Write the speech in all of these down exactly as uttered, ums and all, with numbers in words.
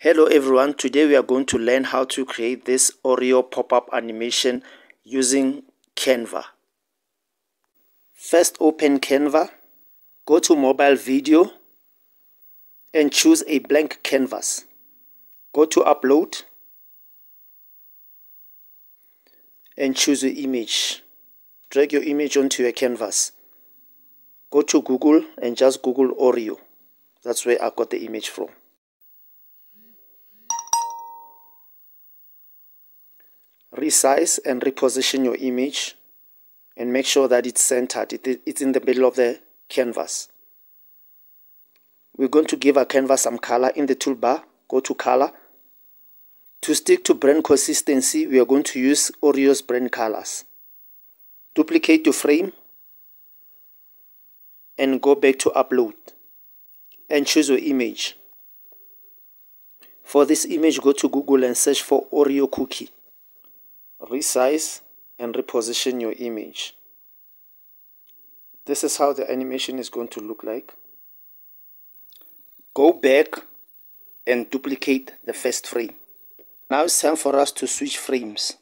Hello everyone, today we are going to learn how to create this Oreo pop-up animation using Canva. First, open Canva, go to mobile video and choose a blank canvas. Go to upload and choose your image. Drag your image onto your canvas. Go to Google and just Google Oreo. That's where I got the image from. Resize and reposition your image and make sure that it's centered. It, it's in the middle of the canvas. We're going to give our canvas some color. In the toolbar, go to color. To stick to brand consistency, we are going to use Oreo's brand colors. Duplicate your frame and go back to upload and choose your image. For this image, go to Google and search for Oreo cookie. Resize and reposition your image. This is how the animation is going to look like. Go back and duplicate the first frame. Now it's time for us to switch frames.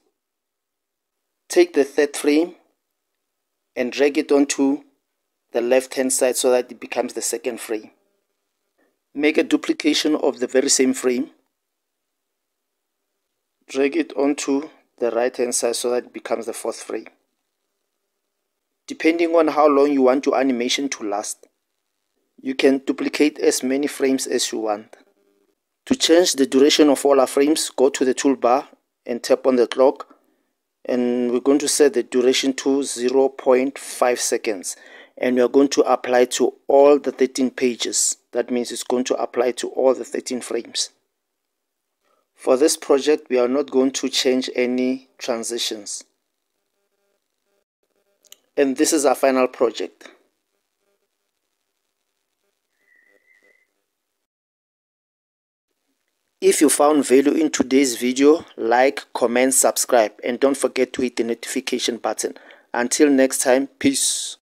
Take the third frame and drag it onto the left hand side so that it becomes the second frame. Make a duplication of the very same frame. Drag it onto the right hand side so that it becomes the fourth frame. Depending on how long you want your animation to last, you can duplicate as many frames as you want. To change the duration of all our frames, go to the toolbar and tap on the clock, and we're going to set the duration to zero point five seconds, and we are going to apply to all the thirteen pages. That means it's going to apply to all the thirteen frames. For this project, we are not going to change any transitions. And this is our final project. If you found value in today's video, like, comment, subscribe, and don't forget to hit the notification button. Until next time, peace.